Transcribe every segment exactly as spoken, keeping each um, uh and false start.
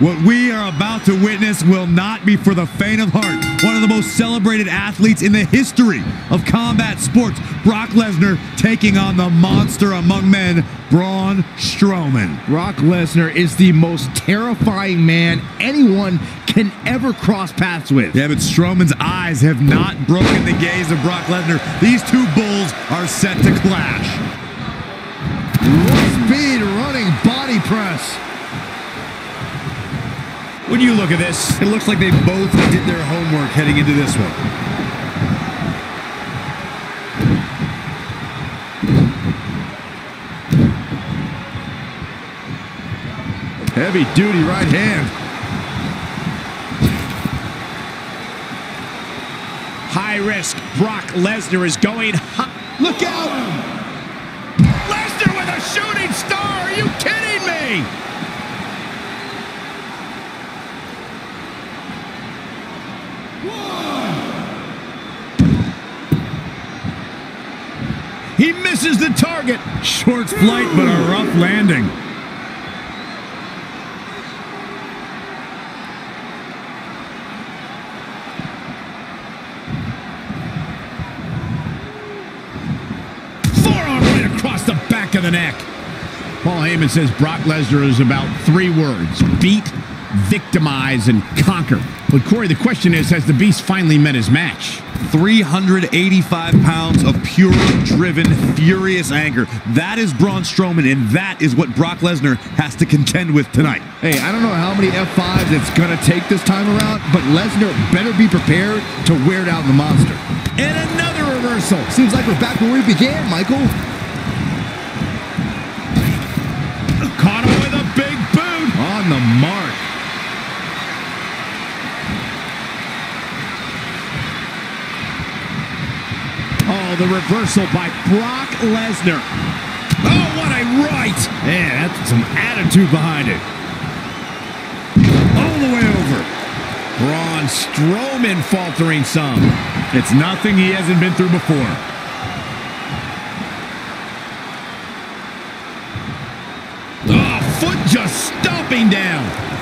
What we are about to witness will not be for the faint of heart. One of the most celebrated athletes in the history of combat sports, Brock Lesnar, taking on the monster among men, Braun Strowman. Brock Lesnar is the most terrifying man anyone can ever cross paths with. Yeah, but Strowman's eyes have not broken the gaze of Brock Lesnar. These two bulls are set to clash. Speed running body press. When you look at this, it looks like they both did their homework heading into this one. Heavy duty right hand. High risk. Brock Lesnar is going high. Look out! Lesnar with a shooting star! Are you kidding me? He misses the target. Short flight, but a rough landing. Forearm right across the back of the neck. Paul Heyman says Brock Lesnar is about three words: beat, victimize, and conquer. But Corey, the question is, has the beast finally met his match? three hundred eighty-five pounds of pure, driven, furious anger. That is Braun Strowman, and that is what Brock Lesnar has to contend with tonight. Hey, I don't know how many F fives it's going to take this time around, but Lesnar better be prepared to wear down the monster. And another reversal. Seems like we're back where we began, Michael. Caught him with a big boot. On the mark. Oh, the reversal by Brock Lesnar. Oh, what a right! Man, that's some attitude behind it. All the way over. Braun Strowman faltering some. It's nothing he hasn't been through before. Oh, foot just stomping down.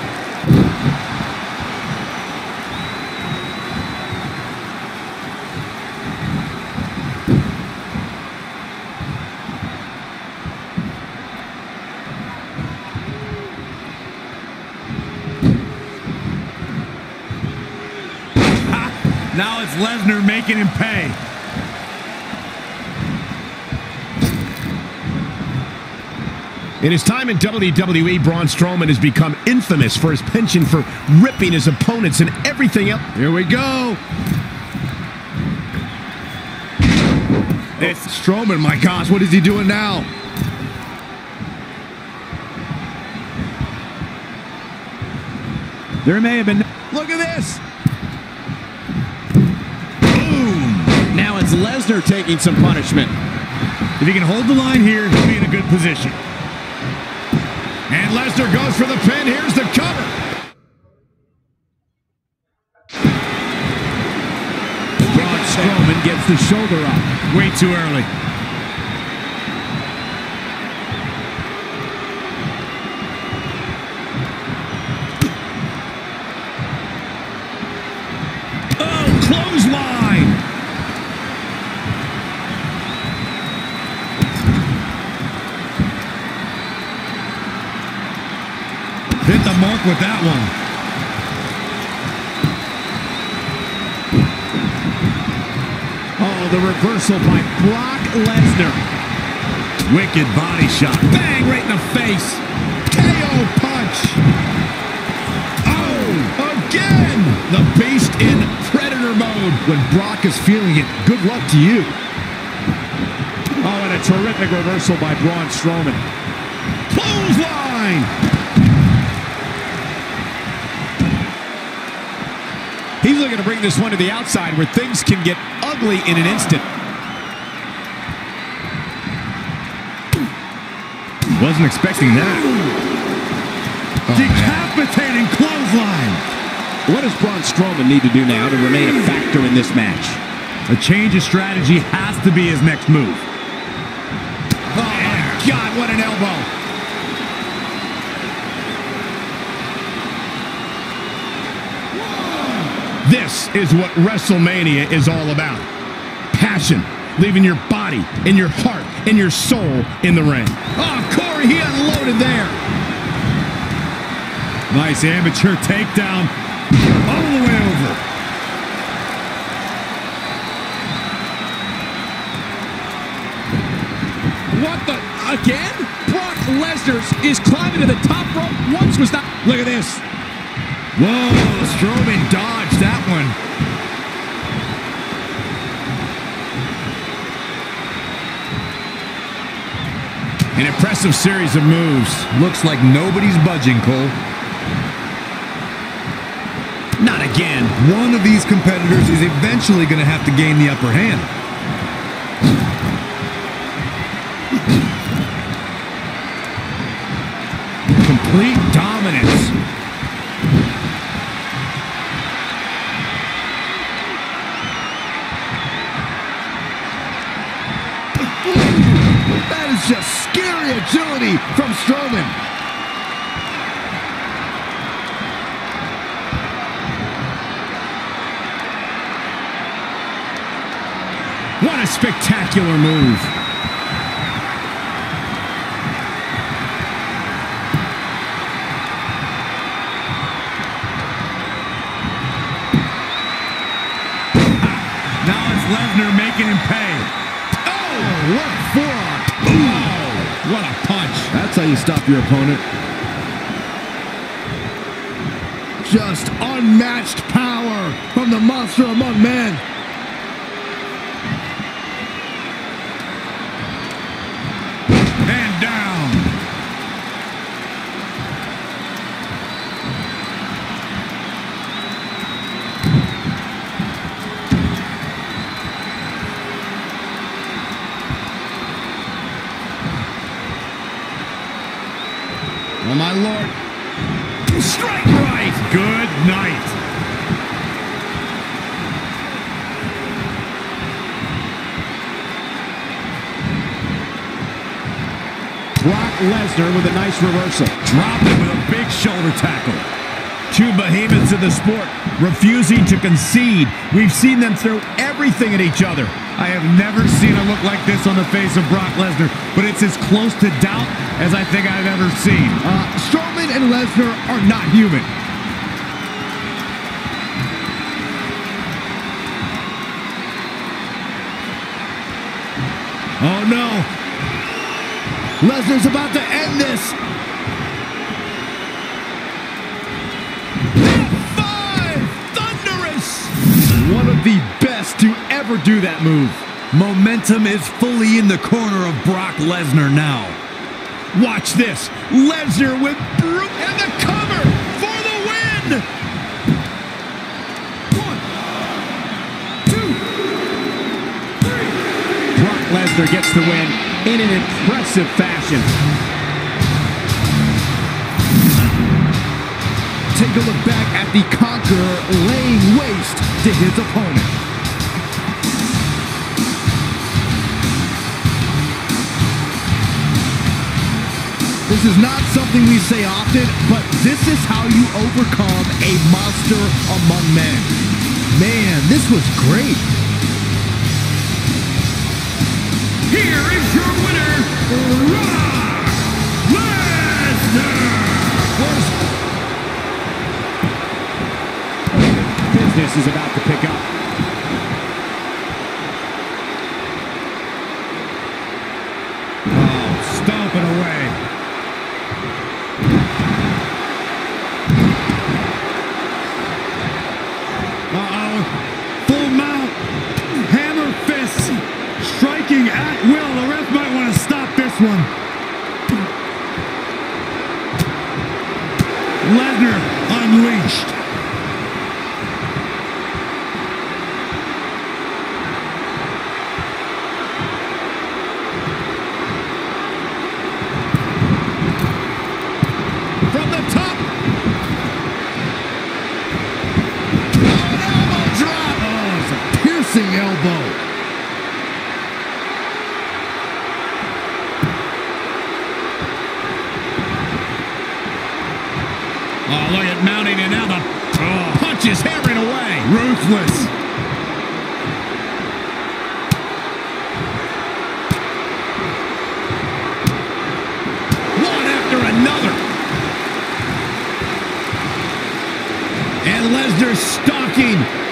Now it's Lesnar making him pay. In his time in W W E, Braun Strowman has become infamous for his penchant for ripping his opponents and everything else. Here we go. It's Strowman, my gosh, what is he doing now? There may have been... Look at this! Lesnar taking some punishment. If he can hold the line here, he'll be in a good position. And Lesnar goes for the pin. Here's the cover. Braun Strowman gets the shoulder up. Way too early. Oh, clothesline. Hit the mark with that one. Oh, the reversal by Brock Lesnar. Wicked body shot. Bang, right in the face. K O punch. Oh, again. The beast in predator mode. When Brock is feeling it, good luck to you. Oh, and a terrific reversal by Braun Strowman. Clothesline. He's looking to bring this one to the outside where things can get ugly in an instant. Wasn't expecting that. Oh, decapitating man. Clothesline. What does Braun Strowman need to do now to remain a factor in this match? A change of strategy has to be his next move. Oh, my God, what an elbow. This is what WrestleMania is all about. Passion, leaving your body and your heart and your soul in the ring. Oh, Corey, he unloaded there. Nice amateur takedown all the way over. What the, again? Brock Lesnar is climbing to the top rope. Once was not, look at this. Whoa, Strowman dodged that one. An impressive series of moves. Looks like nobody's budging, Cole. Not again. One of these competitors is eventually going to have to gain the upper hand. Complete dominance. Just scary agility from Strowman. What a spectacular move. Now it's Lesnar making him pay. Oh, what a forearm. What a punch. That's how you stop your opponent. Just unmatched power from the monster among men. And down. Oh, my Lord. Strike right. Good night. Brock Lesnar with a nice reversal. Dropped him with a big shoulder tackle. Two behemoths of the sport refusing to concede. We've seen them throw everything at each other. I have never seen a look like this on the face of Brock Lesnar, but it's as close to doubt as I think I've ever seen. Uh, Strowman and Lesnar are not human. Oh no! Lesnar's about to end this! F five! Thunderous! One of the best to ever do that move. Momentum is fully in the corner of Brock Lesnar now. Watch this. Lesnar with brute and the cover for the win. One, two, three. Brock Lesnar gets the win in an impressive fashion. Take a look back at the conqueror laying waste to his opponent. This is not something we say often, but this is how you overcome a monster among men. Man, this was great. Here is your winner, Brock Lesnar. Business is about to pick up. Oh, stomping away. Uh-oh, full mount, hammer fists, striking at will. The ref might want to stop this one. Lesnar unleashed. From the top. Elbow. Oh, look at Matt. mounting, and now the oh. punch is hammering away. Ruthless. One after another. And Lesnar stalking.